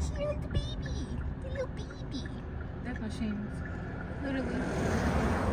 She's like the baby. The little baby. There's no shame. Literally.